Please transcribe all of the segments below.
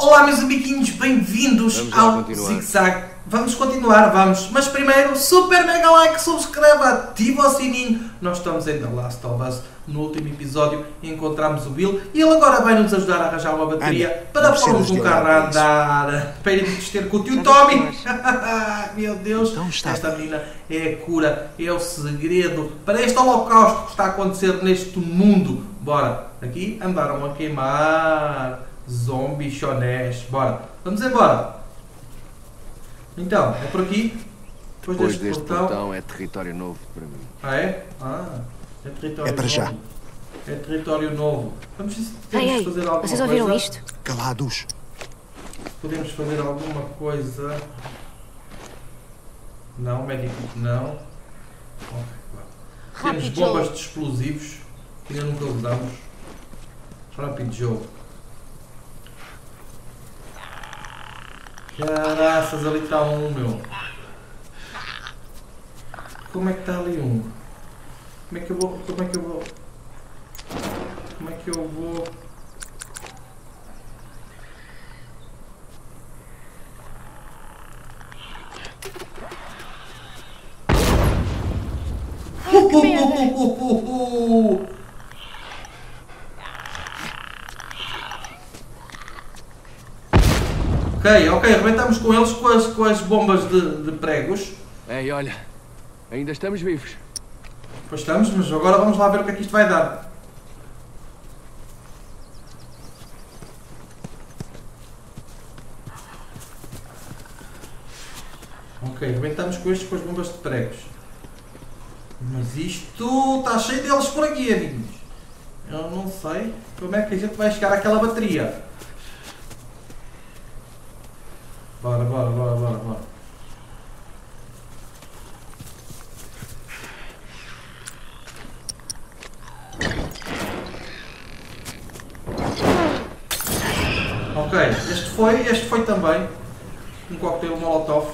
Olá meus amiguinhos, bem-vindos ao Zig Zag. Vamos continuar, vamos. Mas primeiro, super mega like, subscreva, ativa o sininho. Nós estamos em The Last of Us. No último episódio encontramos o Bill e ele agora vai nos ajudar a arranjar uma bateria para pôrmos um carro a andar. Para irmos ter com o tio Tommy. Meu Deus, esta menina é a cura, é o segredo para este holocausto que está a acontecer neste mundo. Bora, aqui andaram a queimar zombichonés. Bora, vamos embora. Então, é por aqui. Depois deste portão é território novo para mim. Ah é? Ah, é território novo. É para já. É território novo. Vamos fazer alguma coisa. Vocês ouviram isto? Calados. Podemos fazer alguma coisa. Não, médico não. Okay, temos bombas de explosivos que ainda nunca usamos. Rápido, Joel. Caraças, ali está um, meu. Como é que está ali um? Como é que eu vou? Ok, arrebentamos com eles com as bombas de pregos. Ei, olha, ainda estamos vivos. Pois estamos, mas agora vamos lá ver o que é que isto vai dar. Ok, arrebentamos com estes com as bombas de pregos. Mas isto está cheio deles por aqui, amigos. Eu não sei como é que a gente vai chegar àquela bateria. Bora. Ok, este foi também um coquetel molotov.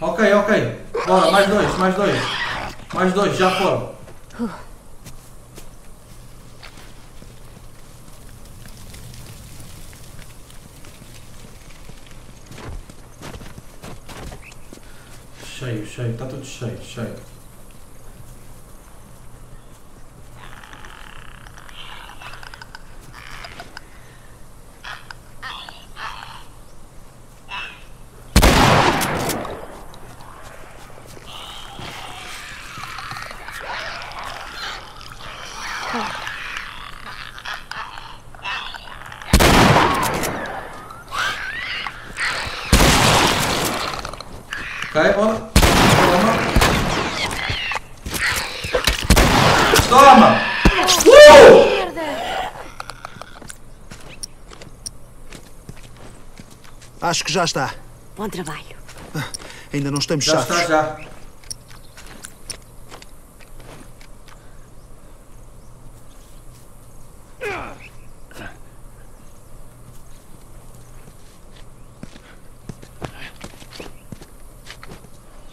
Ok. Bora, mais dois, já foram. Cheio, está tudo cheio. Ok, bora. Toma! Acho que já está. Bom trabalho. Ainda não estamos chatos. Já está, já.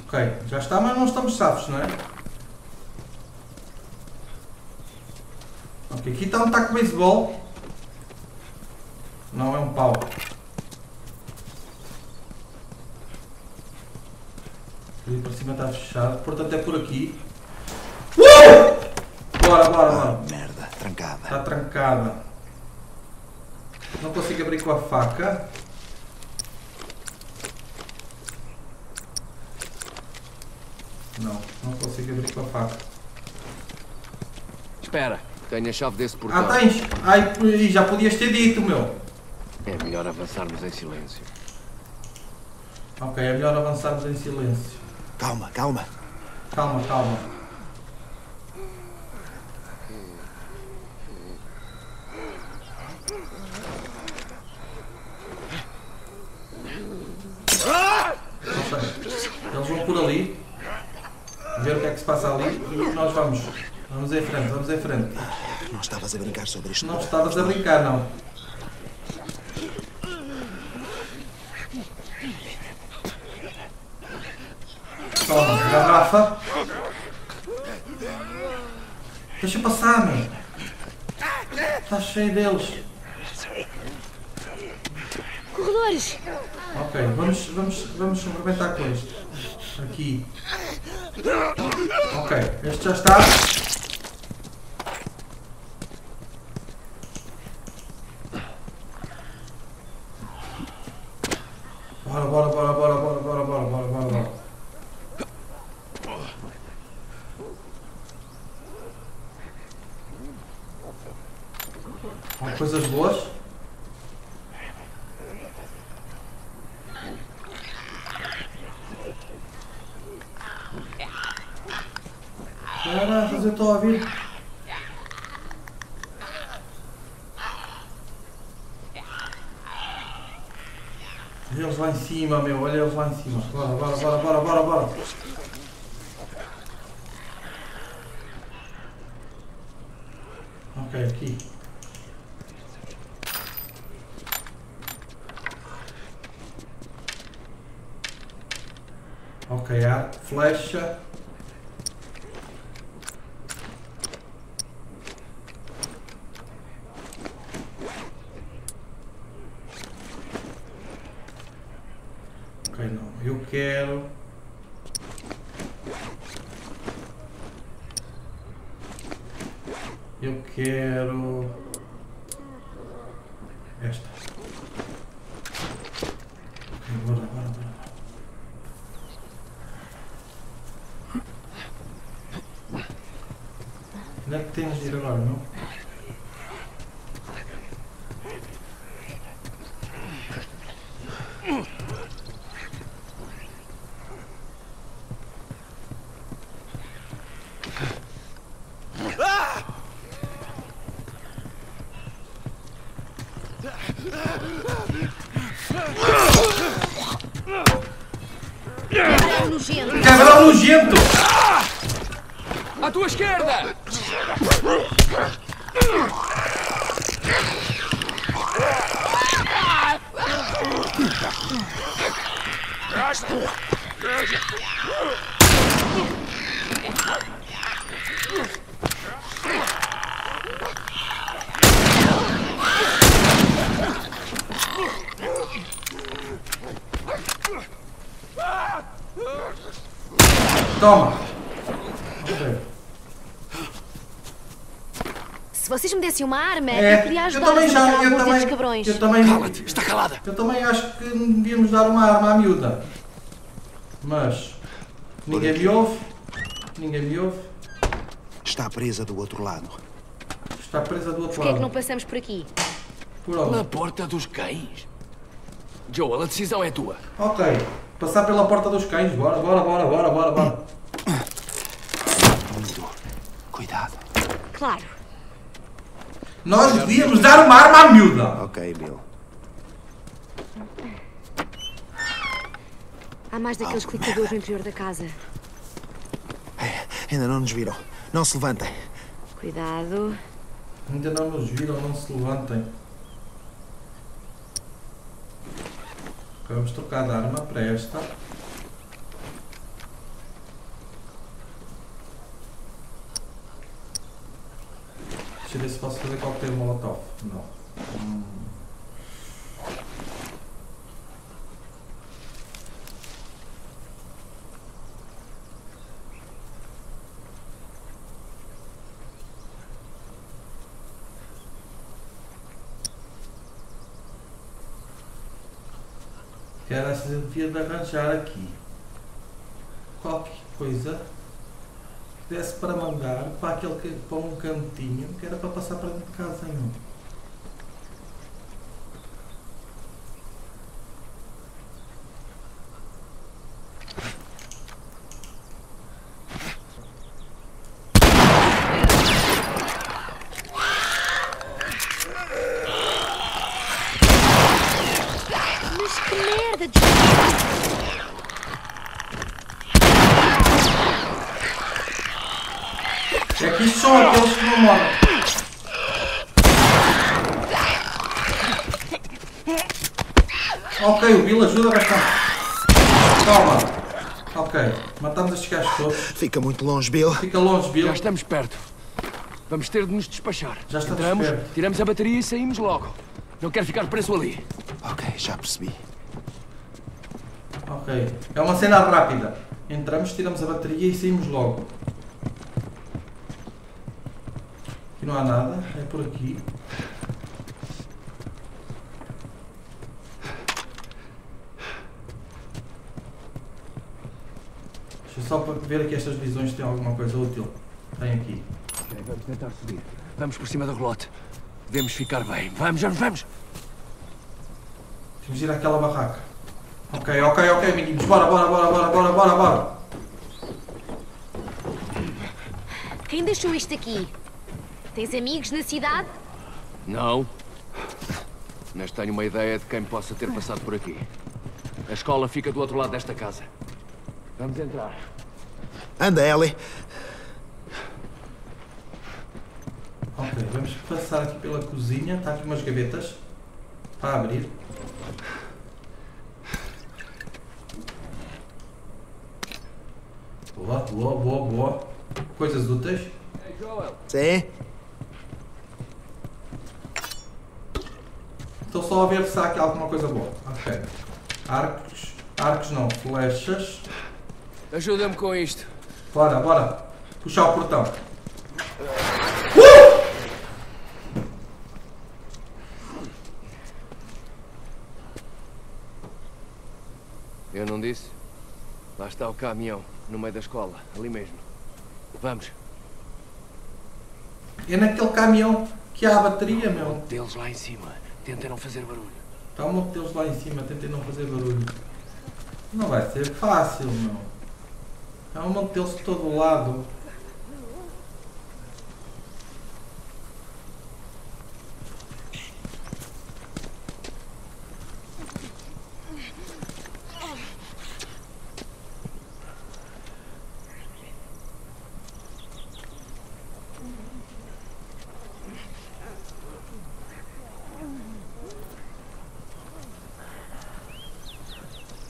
Ok, já está, mas não estamos safos, não é? Ok, aqui está um taco de beisebol. Não, é um pau. Ali para cima está fechado, portanto é por aqui. Bora. Merda, trancada. Está trancada. Não consigo abrir com a faca. Não consigo abrir com a faca. Espera, tenho a chave desse portão. Ah, tens? Ai, já podias ter dito, meu. É melhor avançarmos em silêncio. Ok, é melhor avançarmos em silêncio. Calma. Eles vão por ali. Ver o que é que se passa ali e nós vamos. Vamos em frente. Não estavas a brincar sobre isto. Não estavas a brincar, não. Toma, garrafa. Deixa passar, meu. Está cheio deles. Corredores. Ok, vamos arrebentar com este. Aqui. Ok, este já está. Bora. Há coisas boas. Caraca, eu estou a ouvir. Eles lá em cima, meu, olha eles lá em cima. Bora. Ok, aqui. Ok, há flecha. Ok, não, eu quero. Esta. Ok, bora. Onde é que temos de ir agora, não? Cabrão nojento! À tua esquerda! Toma! Se vocês me dessem uma arma, eu queria ajudar esses cabrões. Cala-te, está calada. Eu também acho que devíamos dar uma arma à miúda. Mas ninguém me ouve. Está presa do outro lado. Porquê é que não passamos por aqui? Por onde? Pela porta dos cães. Joel, a decisão é tua. Ok. Passar pela porta dos cães. Bora. Cuidado. Claro. Nós devíamos dar uma arma à miúda. Ok, Bill. Há mais daqueles clicadores no interior da casa. Ainda não nos viram. Não se levantem. Cuidado. Ainda não nos viram. Não se levantem. Vamos trocar de arma para esta. Deixa eu ver se posso fazer qualquer molotov. Não. Quero essa devia de arranjar aqui. Qualquer coisa. Desse para mandar para aquele para um cantinho que era para passar para dentro de casa, não. Mas que merda de... É que são aqueles que não moram. Ok, o Bill ajuda bastante. Calma. Ok, matamos estes gajos todos. Fica muito longe, Bill. Fica longe, Bill. Já estamos perto. Vamos ter de nos despachar. Já estamos perto. Tiramos a bateria e saímos logo. Não quero ficar preso ali. Ok, já percebi. Ok, é uma cena rápida. Entramos, tiramos a bateria e saímos logo. Aqui não há nada, é por aqui. Só para ver aqui estas visões se tem alguma coisa útil. Tem aqui. Okay, vamos tentar subir. Vamos por cima do relote. Devemos ficar bem. Vamos, vamos, vamos! Temos de ir àquela barraca. Ok, ok, ok, amiguinhos. Bora, bora, bora, bora, bora, bora, bora! Quem deixou isto aqui? Tens amigos na cidade? Não. Mas tenho uma ideia de quem possa ter passado por aqui. A escola fica do outro lado desta casa. Vamos entrar. Anda, Ellie. Ok, vamos passar aqui pela cozinha. Está aqui umas gavetas para abrir. Boa, boa, boa, boa. Coisas úteis. Hey, Joel. Sim. Estou só a ver se há aqui alguma coisa boa. Ok. Arcos. Arcos não. Flechas. Ajuda-me com isto. Bora, bora. Puxar o portão. Eu não disse? Lá está o caminhão, no meio da escola, ali mesmo. Vamos. É naquele caminhão que há a bateria, meu. Monte deles lá em cima. Tentem não fazer barulho. Está um monte deles lá em cima. Tentem não fazer barulho. Não vai ser fácil, meu. É um monte deles de todo o lado.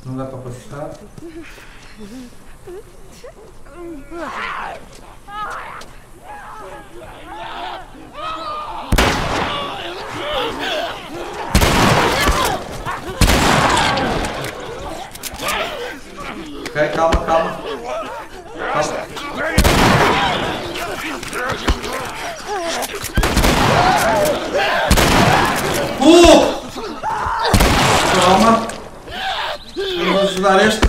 Não dá para passar. Ok, calma, calma. Calma. Calma. Vamos ajudar este.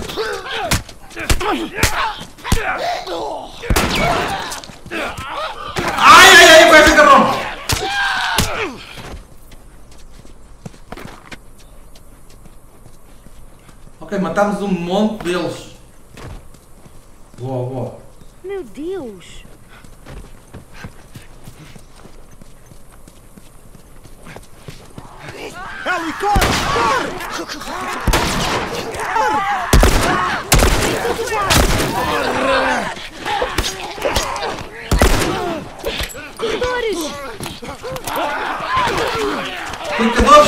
Ai, ai, ai, vai ficar bom. Ok, matámos um monte deles. Boa, boa. Meu Deus. Ellie, corre, corre. Corredores! Corredores!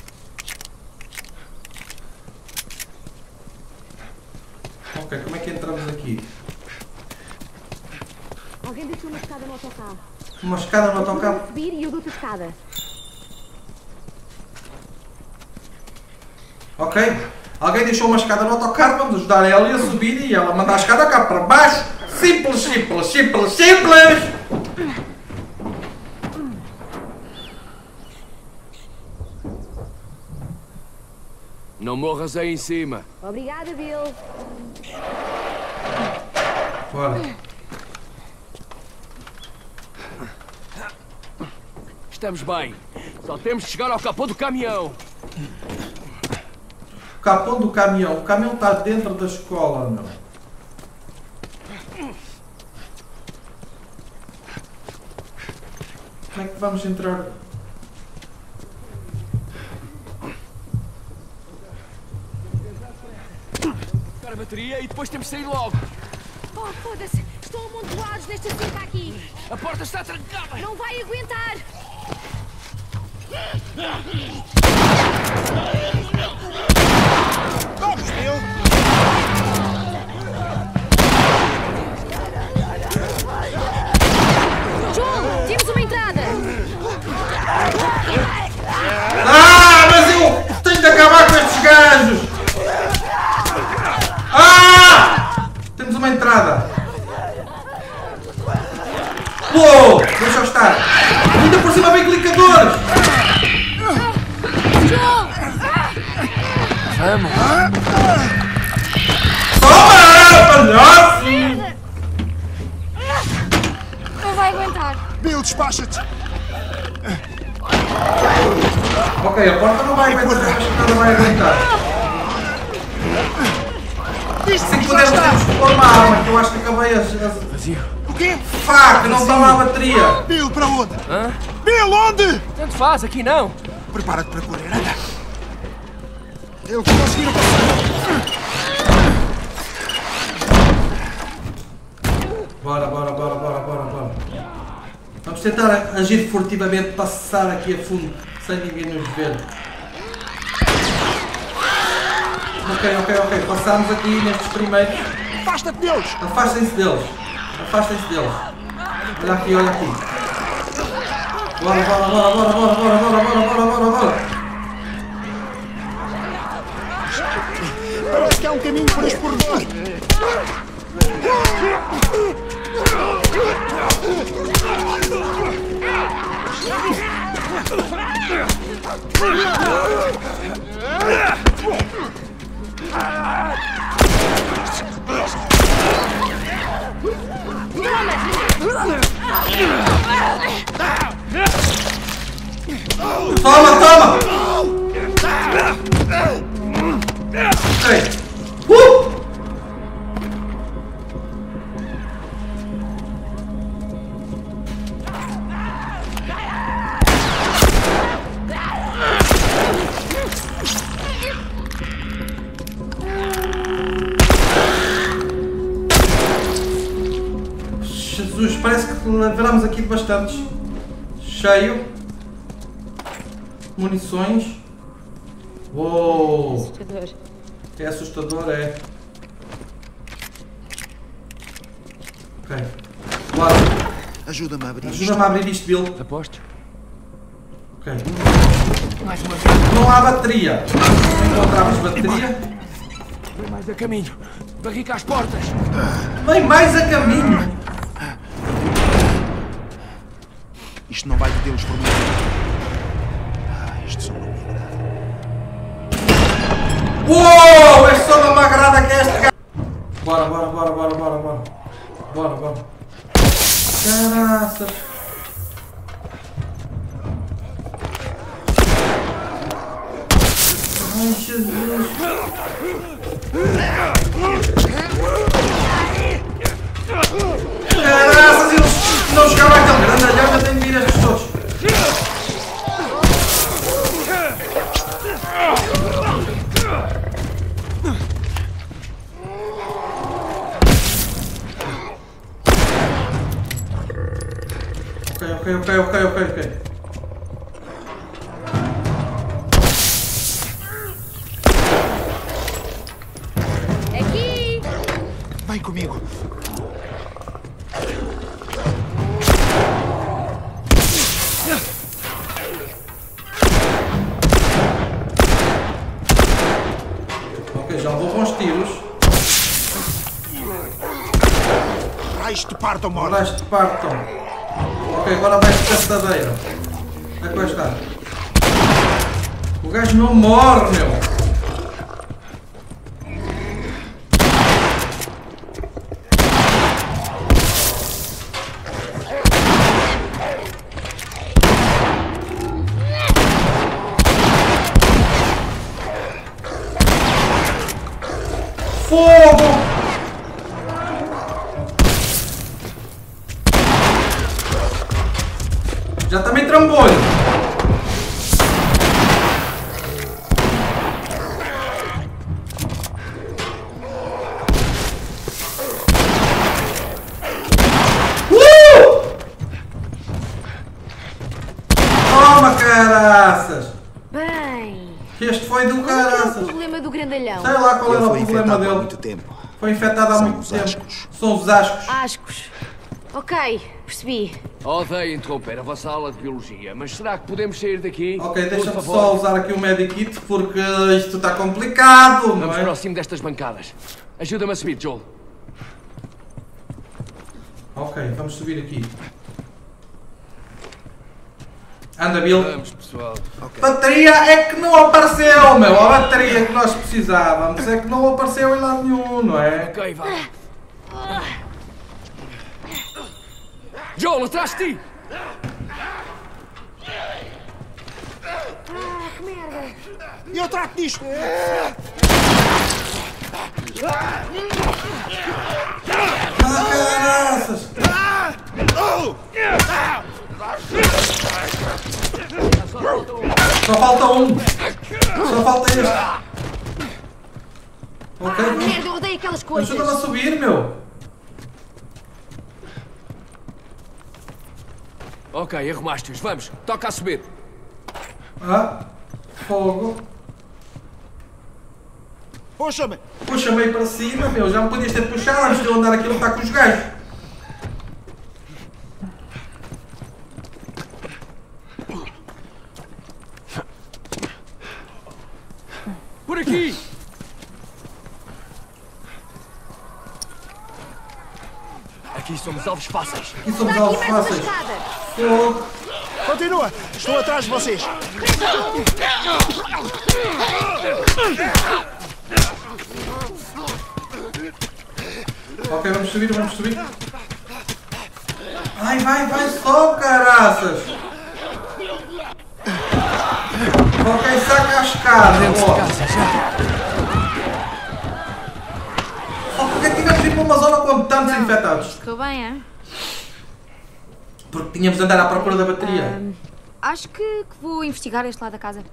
Ok, como é que entramos aqui? Alguém deixou uma escada no autocarro. Uma escada no autocarro? Eu vou subir e eu dou-te a escada. Ok, alguém deixou uma escada no autocarro, vamos ajudar a Ellie a subir e ela manda a escada cá para baixo. Simples, simples, simples, simples! Não morras aí em cima. Obrigada, Bill. Bora. Estamos bem. Só temos de chegar ao capô do caminhão. capô do caminhão. O caminhão está dentro da escola, não? Como é que vamos entrar? Buscar a bateria e depois temos de sair logo. Oh, foda-se! Estão amontoados nesta cinta aqui! A porta está trancada! Não vai aguentar! Vamos, Bill! Ah, mas eu tenho de acabar com estes gajos! Ah! Temos uma entrada! Pô! Deixa-o estar! Ainda por cima vem clicadores! Vamos! Toma! Palhaço! Não vai aguentar! Bill, despacha-te! Ok, a porta não vai aguentar, acho que nada vai aguentar. Se pudermos pôr uma arma, que eu acho que acabei a... O quê? Fuck, não dá lá a bateria. Bill, para onde? Hã? Bill, onde? Tanto faz, aqui não. Prepara-te para correr, anda. Eu consegui não passar. Bora. Vamos tentar agir furtivamente, passar aqui a fundo, sem ninguém nos ver. Ok. Passamos aqui nestes primeiros. Afasta-te deles! Afastem-se deles. Olha aqui. Bora. Parece que há um caminho por este corredor. Toma! Viramos aqui bastantes. Cheio. Munições. Uou! É assustador. Ok. Bora. Ajuda-me a abrir isto, Bill. Aposto. Ok. Mais uma vez. Não há bateria. Encontramos bateria. Vem mais a caminho. Barrica às portas. Vem mais a caminho. Isto não vai detê-los por mim. Isto só não me agrada. Uou! Isto só não me agrada que é este gajo. Bora. Caraças. Ai, Jesus. Caraças, eles... Não chegava aquele grandalhão, eu tenho de ir as pessoas. Ok. Aqui! Vai comigo! Partam. Ok, agora vai de caçadeira. Aqui está. O gajo não morre, meu. Já tá meio trambolho. Toma, caraças! Bem... Este foi do caraças. Qual é o problema do grandalhão? Sei lá qual era o problema dele. Muito tempo. Foi infectado há muito tempo. São os ascos. Ascos. Ok, percebi. Odeio interromper a vossa aula de biologia, mas será que podemos sair daqui? Ok, deixa-me só usar aqui o medikit porque isto está complicado. Vamos próximo destas bancadas. Ajuda-me a subir, Joel. Ok, vamos subir aqui. Anda, Bill. Vamos, pessoal. Okay. Bateria é que não apareceu, meu. A bateria que nós precisávamos é que não apareceu em lado nenhum, não é? Ok, vá. Joel, atrás de ti! Ah, que merda! Eu trato disto! Ah, caraças! Só falta um! Só falta este! Ok, merda, eu odeio aquelas coisas! Ajuda-me a subir, meu! Ok, arrumaste-os, vamos! Toca a subir! Ah! Fogo! Puxa-me! Puxa-me aí para cima, meu! Já me podias ter puxado antes de eu andar aqui a lutar com os gajos! Por aqui! Aqui somos alvos fáceis. Aqui somos alvos fáceis. Continua! Estou atrás de vocês! Ok, vamos subir, vamos subir. Ai, vai, vai só, caraças! Ok, saca as casas. Porque tínhamos de ir para uma zona com tantos infectados? Ficou bem, é? Porque tínhamos de andar à procura da bateria. Acho que vou investigar este lado da casa.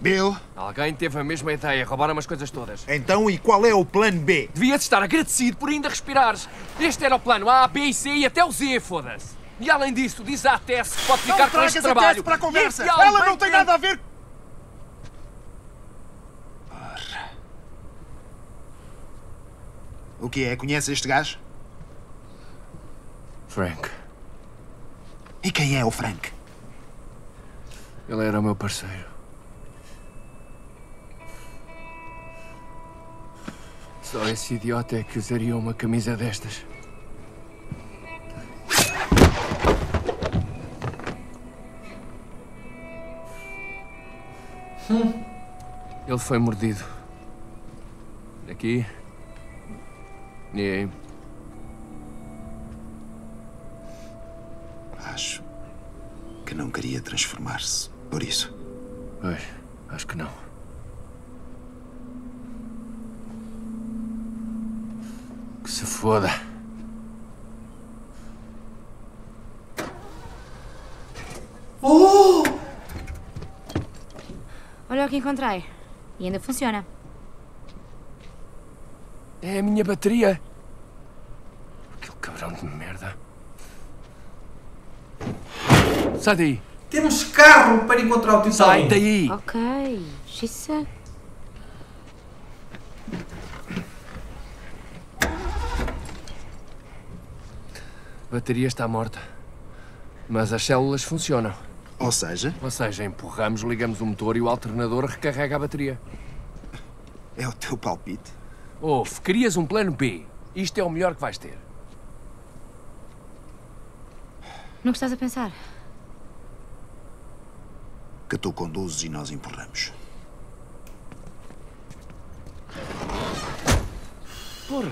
Bill? Alguém teve a mesma ideia, roubaram as coisas todas. Então, e qual é o plano B? Devias estar agradecido por ainda respirares. Este era o plano A, B e C e até o Z, foda-se. E além disso, diz à Tess que pode ficar com este trabalho. Para a conversa. Ela não tem nada a ver... O que é? Conhece este gajo? Frank. E quem é o Frank? Ele era o meu parceiro. Só esse idiota é que usaria uma camisa destas. Ele foi mordido. Daqui... E acho que não queria transformar-se, por isso. Pois, acho que não. Que se foda. Oh! Olha o que encontrei. E ainda funciona. É a minha bateria. Aquele cabrão de merda. Sai daí. Temos carro para encontrar o teu. Sai daí. Ok. Xissa. A bateria está morta. Mas as células funcionam. Ou seja? Ou seja, empurramos, ligamos o motor e o alternador recarrega a bateria. É o teu palpite? Ouve, querias um plano B. Isto é o melhor que vais ter. No que estás a pensar? Que tu conduzes e nós empurramos. Porra,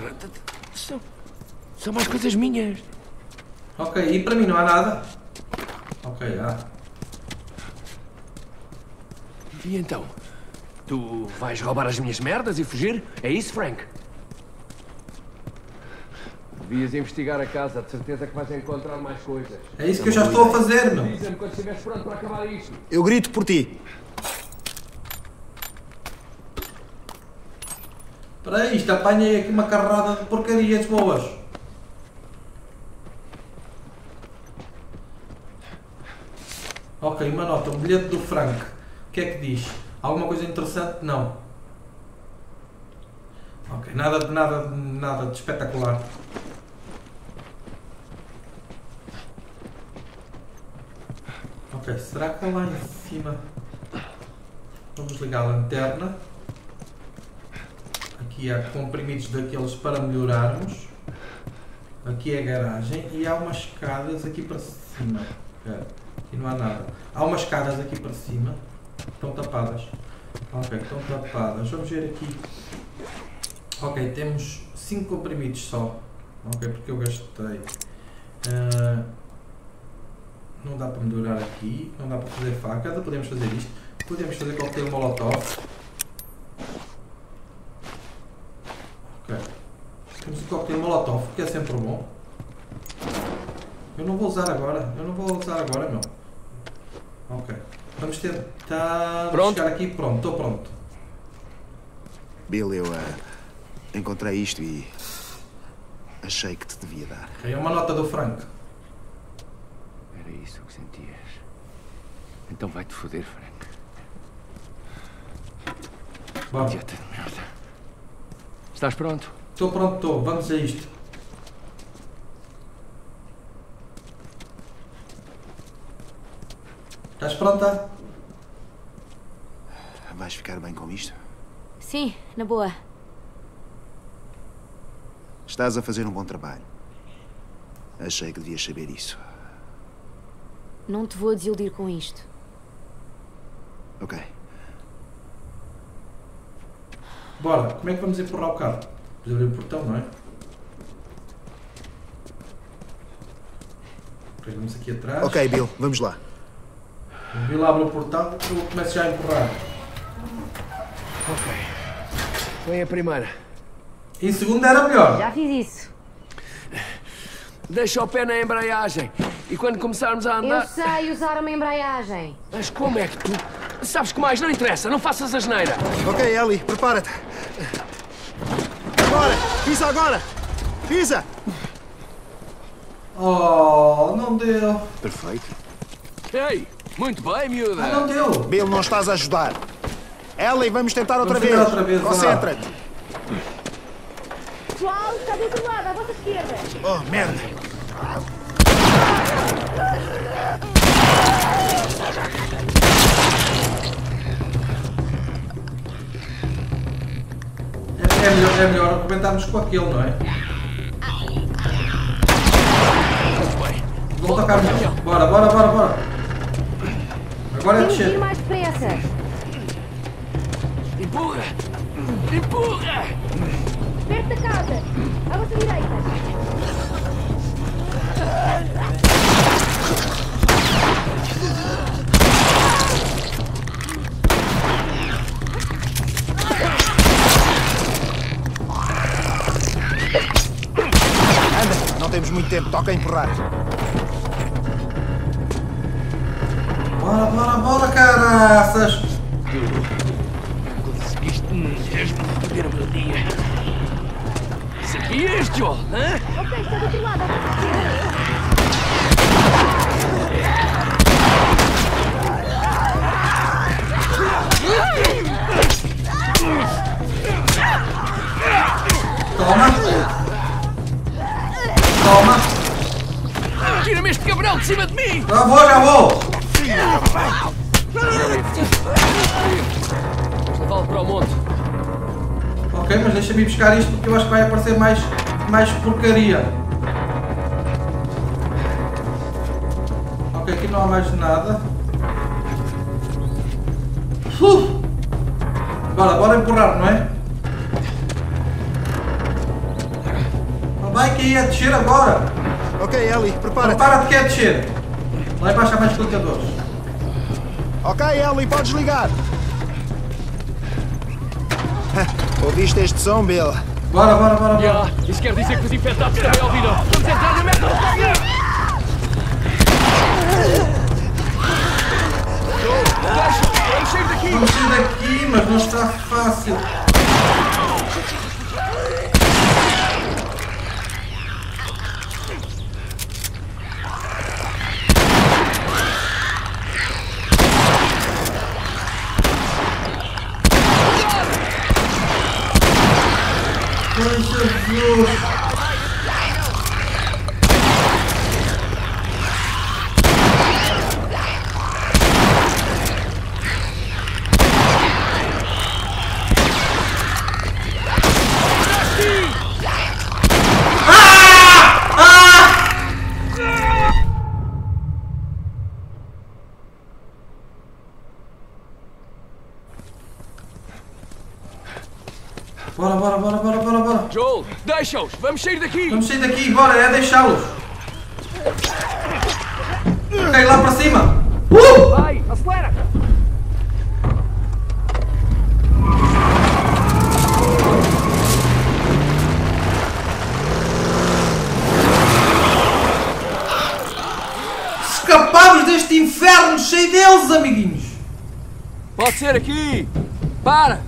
são mais coisas minhas. Ok, e para mim não há nada? Ok, há. E então? Tu vais roubar as minhas merdas e fugir? É isso, Frank? Devias investigar a casa, de certeza que vais encontrar mais coisas. É isso que eu já estou a fazer, não? Diz-me quando estiveres pronto para acabar isto. Eu grito por ti. Espera aí, isto apanhei aqui uma carrada de porcarias boas. Ok, uma nota, um bilhete do Frank. O que é que diz? Alguma coisa interessante? Não. Ok, nada de espetacular. Ok, será que é lá em cima? Vamos ligar a lanterna. Aqui há comprimidos daqueles para melhorarmos. Aqui é a garagem e há umas escadas aqui para cima. Aqui não há nada. Há umas escadas aqui para cima. Estão tapadas. Ok, estão tapadas. Vamos ver aqui. Ok, temos 5 comprimidos só. Ok, porque eu gastei. Não dá para melhorar aqui. Não dá para fazer faca. Podemos fazer isto. Podemos fazer coquetel molotov. Ok. Temos o coquetel molotov, que é sempre bom. Eu não vou usar agora. Não. Ok. Vamos tentar chegar aqui. Pronto, estou pronto. Bill, eu encontrei isto e achei que te devia dar. É uma nota do Frank. Era isso que sentias. Então vai-te foder, Frank. Bom. Idiota de merda. Estás pronto? Estou pronto, estou. Vamos a isto. Estás pronta? Vais ficar bem com isto? Sim, na boa. Estás a fazer um bom trabalho. Achei que devias saber isso. Não te vou desiludir com isto. Ok. Bora, como é que vamos empurrar o carro? Vamos abrir o portão, não é? Depois vamos aqui atrás. Ok, Bill, vamos lá. O Bill abre o portão e eu começo já a empurrar. Ok. Foi a primeira. Em segunda era melhor. Já fiz isso. Deixa o pé na embreagem. E quando começarmos a andar... Eu sei usar uma embreagem. Mas como é que tu... Sabes que mais? Não interessa. Não faças asneira. Ok, Ellie. Prepara-te. Agora. Pisa agora. Pisa. Oh, não deu. Perfeito. Ei, muito bem, miúda. Ah, não deu. Bill, não estás a ajudar. Ellie, vamos tentar outra vez. Concentra-te. Joel, está do outro lado, à vossa esquerda. Oh, merda! É melhor arrebentarmos com aquele, não é? Volta cá, meu. Bora. Agora é descer. Mais depressa. Empurra! Perto da casa! À vossa direita! Anda! Não temos muito tempo, toca a empurrar! Bora, caraças! Conseguiste mesmo foder a melodia! E este, Joel? Hã? Ok, está do outro lado. Toma! Tira-me este cabrão de cima de mim! Já vou! Vamos levá-lo para o monte. Ok, mas deixa-me buscar isto porque eu acho que vai aparecer mais porcaria. Ok, aqui não há mais nada. Bora empurrar, não é? Vai que é descer agora. Ok, Ellie, prepara-te. Prepara-te que é descer. Lá embaixo há mais clicadores. Ok, Ellie, podes ligar. Ouviste este som, Bill? Bora, bora, bora, bora. Isso quer dizer que os infectados também ouviram. Vamos entrar na merda do caminho. Vamos sair daqui. Vamos sair daqui, mas não está fácil. Bora, bora, bora, bora, bora, bora. Joel, deixa-os! Vamos sair daqui! Vamos sair daqui, bora, é deixá-los! Cai lá para cima! Vai, acelera! Escapamos deste inferno cheio deles, amiguinhos! Pode ser aqui! Para!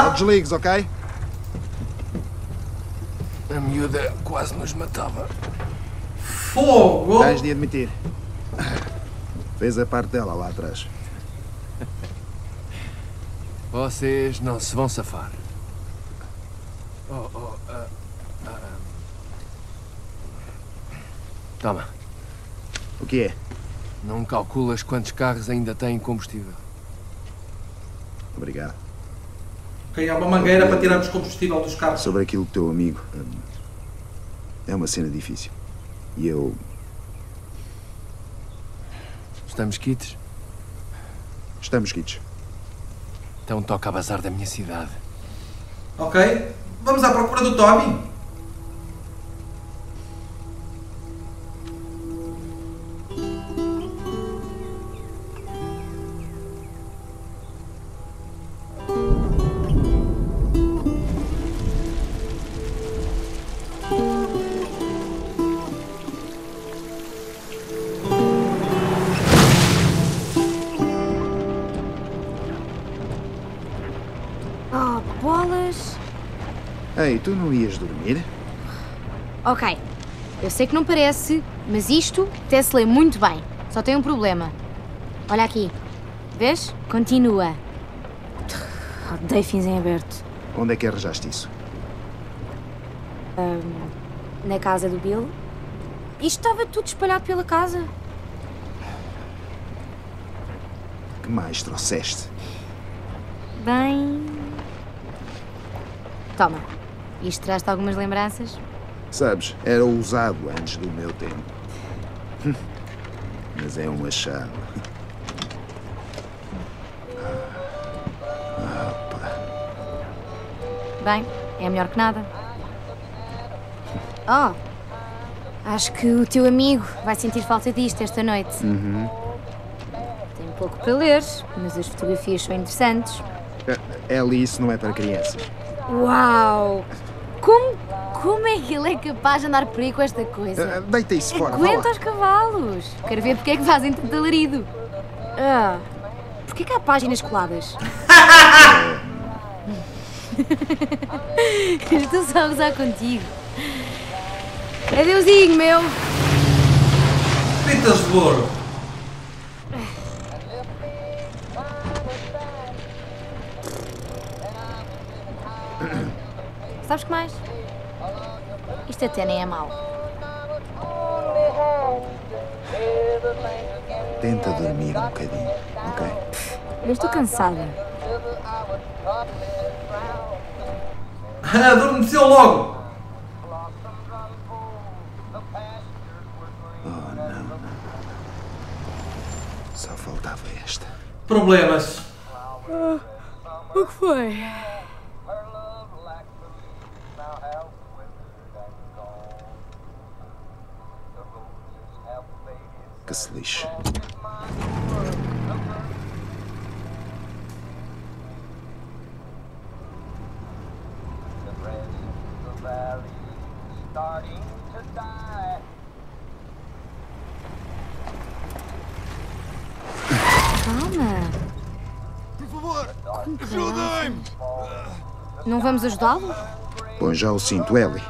Não desligues, ok? A miúda quase nos matava. Fogo! Tens de admitir. Fez a parte dela lá atrás. Vocês não se vão safar. Toma. O que é? Não calculas quantos carros ainda têm combustível. Obrigado. Há uma mangueira para tirarmos combustível dos carros. Sobre aquilo do teu amigo. É uma cena difícil. E eu... Estamos quites? Estamos quites. Então toca a bazar da minha cidade. Ok. Vamos à procura do Tommy. Ei, tu não ias dormir? Ok. Eu sei que não parece, mas isto até se lê muito bem. Só tem um problema. Olha aqui. Vês? Continua. Odeio fins em aberto. Onde é que arranjaste isso? Na casa do Bill. Isto estava tudo espalhado pela casa. O que mais trouxeste? Bem... Toma. Isto traz-te algumas lembranças? Sabes, era usado antes do meu tempo. Mas é um achado. Bem, é melhor que nada. Oh, acho que o teu amigo vai sentir falta disto esta noite. Tem pouco para ler, mas as fotografias são interessantes. Ellie, isso não é para crianças. Uau! Como é que ele é capaz de andar por aí com esta coisa? Deita isso fora, vá lá. Aguenta os cavalos. Quero ver porque é que fazem tanto alarido. Porquê que há páginas coladas? Estou só a gozar contigo. Adeusinho, meu. Pintas de louro. Sabes que mais? Isto até nem é mau. Tenta dormir um bocadinho, ok? Eu estou cansada. Adormeceu logo! Oh, não. Só faltava esta. Problemas. O que foi? Que se lixe. starting to die. Calma. Por favor, ajudem-me. Não vamos ajudá-lo? Põe já o cinto, Ellie.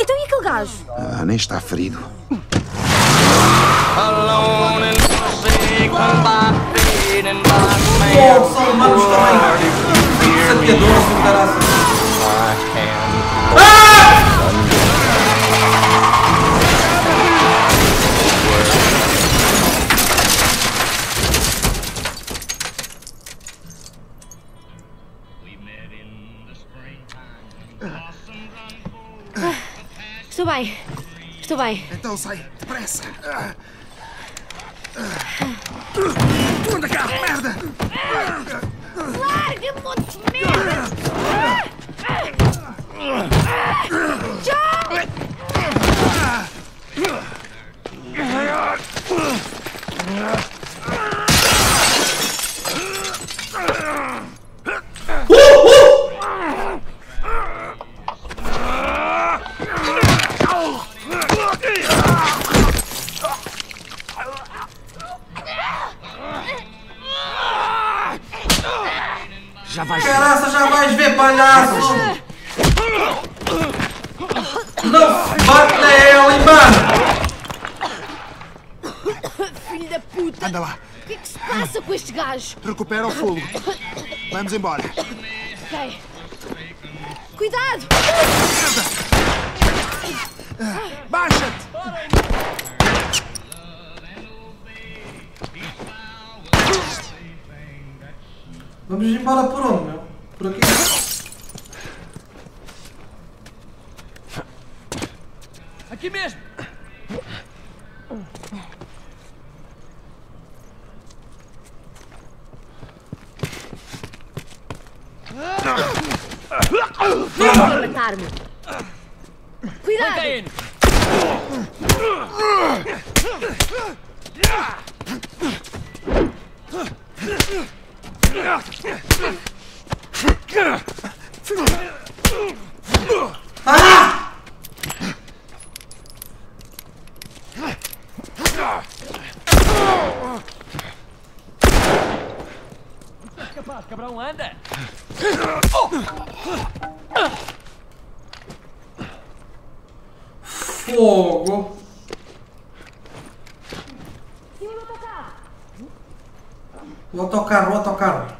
Então e aquele gajo? Ah, nem está ferido. Estou bem. Estou bem. Então sai depressa. Anda cá, merda! Larga-me, monte de merda! Já vais ver, palhaços! Não se bate na Ellie, mano! Filho da puta! Anda lá! O que é que se passa com este gajo? Recupera o fogo. Vamos embora. Ok. Cuidado! Baixa-te! Vamos embora por onde, meu? Por aqui? Aqui mesmo! Vai matar-me! Cuidado! Ah! Não é capaz, cabrão, anda! Fogo! O autocarro, o autocarro.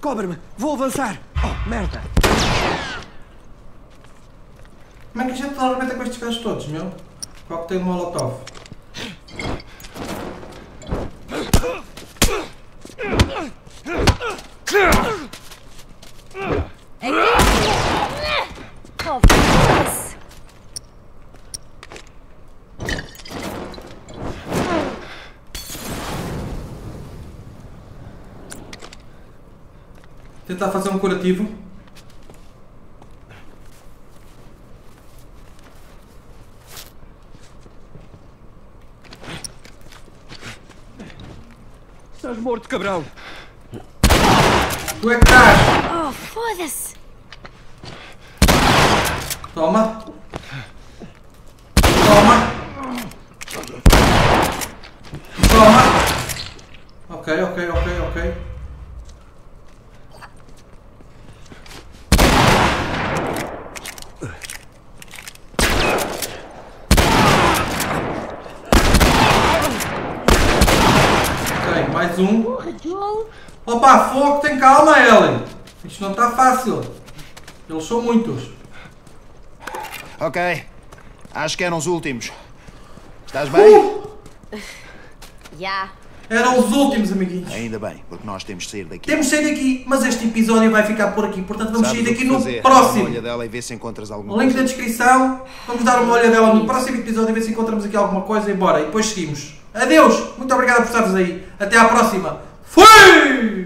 Cobre-me, vou avançar. Oh, merda. Como é que a gente normalmente é com estes gajos todos, meu? Qual que tem um molotov? Tentar fazer um curativo. Estás morto, cabrão. Tu é que estás? Oh, foda-se. Toma. Toma. Toma. Ok, ok, ok, ok. Mais um. Opa, fogo, tem calma, Ellie. Isto não está fácil. Eles são muitos. Ok. Acho que eram os últimos. Estás bem? Yeah. Eram os últimos, amiguinhos. Ainda bem, porque nós temos de sair daqui. Temos de sair daqui, mas este episódio vai ficar por aqui. Portanto, vamos sair daqui no próximo. Uma olha dela e ver se encontras alguma coisa. Link na descrição. Vamos dar uma olha dela no próximo episódio e ver se encontramos aqui alguma coisa. E bora, e depois seguimos. Adeus, muito obrigado por estares aí. Até à próxima. Fui!